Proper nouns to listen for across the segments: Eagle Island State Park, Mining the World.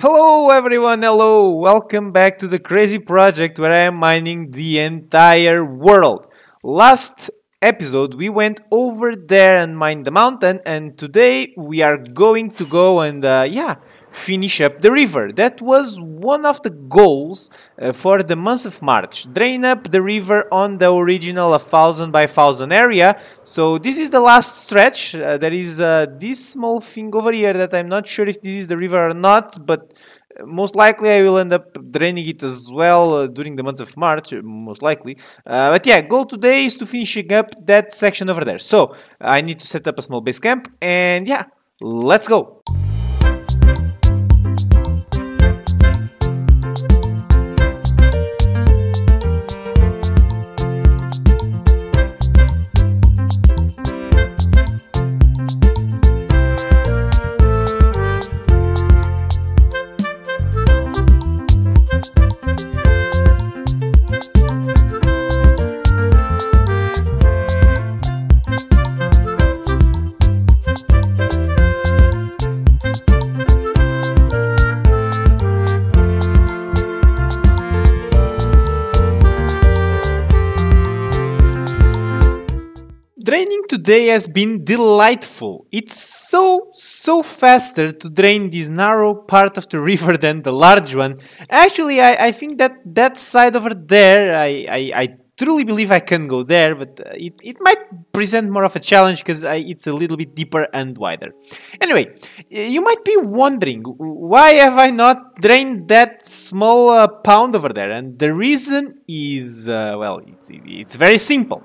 Hello everyone, hello! Welcome back to the crazy project where I am mining the entire world. Last episode we went over there and mined the mountain, and today we are going to go and finish up the river. That was one of the goals for the month of March. Drain up the river on the original 1,000 by 1,000 area. So this is the last stretch. There is this small thing over here that I'm not sure if this is the river or not, but most likely I will end up draining it as well during the month of March, most likely. But yeah, goal today is to finishing up that section over there. So I need to set up a small base camp, and yeah, let's go! Draining today has been delightful. It's so faster to drain this narrow part of the river than the large one. Actually, I think that side over there, I truly believe I can go there, but it might present more of a challenge because it's a little bit deeper and wider. Anyway, you might be wondering, why have I not drained that small pond over there? And the reason is, well, it's very simple.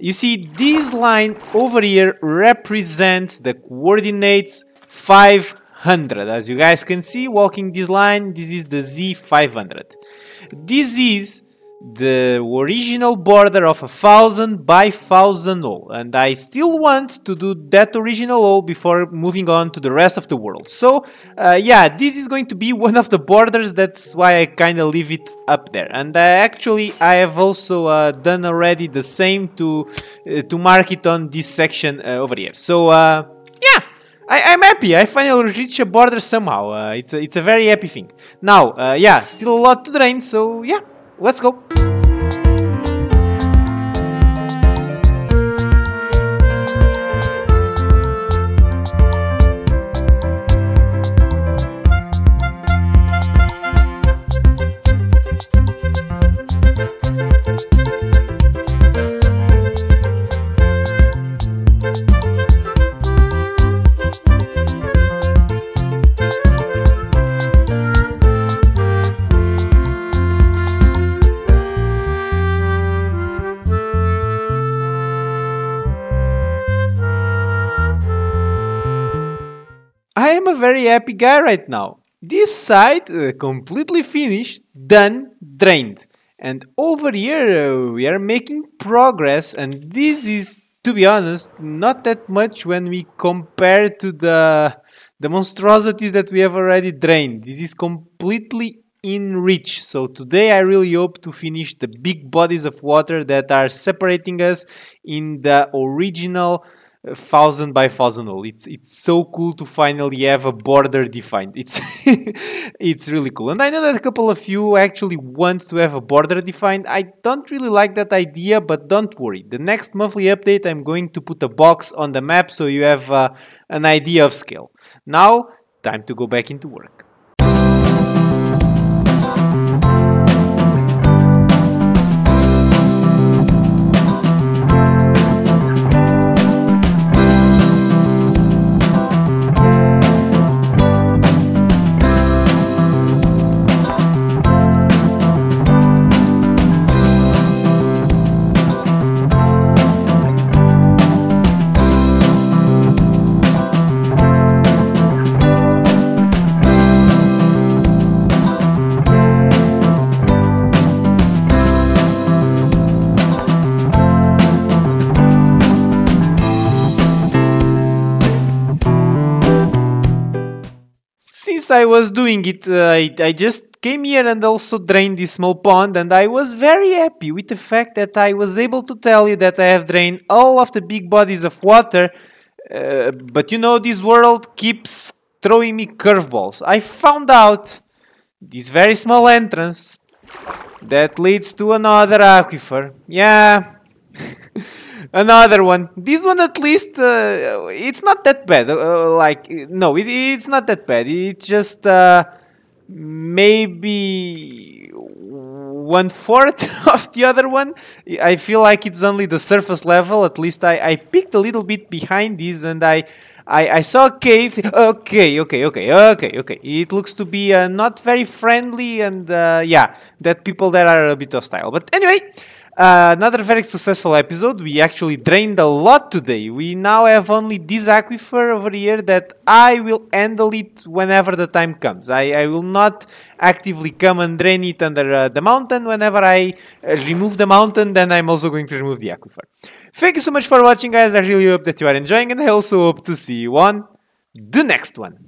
You see, this line over here represents the coordinates 500. As you guys can see, walking this line, this is the Z500. This is the original border of 1,000 by 1,000 hole, and I still want to do that original hole before moving on to the rest of the world. So yeah, this is going to be one of the borders. That's why I kind of leave it up there. And actually I have also done already the same to mark it on this section over here. So yeah, I'm happy. I finally reached a border somehow. It's a very happy thing. Now yeah, still a lot to drain, so yeah, let's go! I am a very happy guy right now. This side completely finished, done, drained. And over here we are making progress, and this is, to be honest, not that much when we compare to the monstrosities that we have already drained. This is completely in reach. So today I really hope to finish the big bodies of water that are separating us in the original 1,000 by 1,000 hole. It's so cool to finally have a border defined. It's it's really cool. And I know that a couple of you actually want to have a border defined. I don't really like that idea, but don't worry. The next monthly update I'm going to put a box on the map so you have an idea of scale. Now, time to go back into work. Since I was doing it, I just came here and also drained this small pond, and I was very happy with the fact that I was able to tell you that I have drained all of the big bodies of water, but you know, this world keeps throwing me curveballs. I found out this very small entrance that leads to another aquifer. Yeah, another one. This one at least, it's not that bad. No, it's not that bad. It's just maybe 1/4 of the other one. I feel like it's only the surface level. At least I peeked a little bit behind this and I saw a cave. Okay. It looks to be not very friendly and yeah, that people there are a bit hostile. But anyway, another very successful episode. We actually drained a lot today. We now have only this aquifer over here that I will handle it whenever the time comes. I will not actively come and drain it under the mountain. Whenever I remove the mountain, then I'm also going to remove the aquifer. Thank you so much for watching, guys. I really hope that you are enjoying, and I also hope to see you on the next one.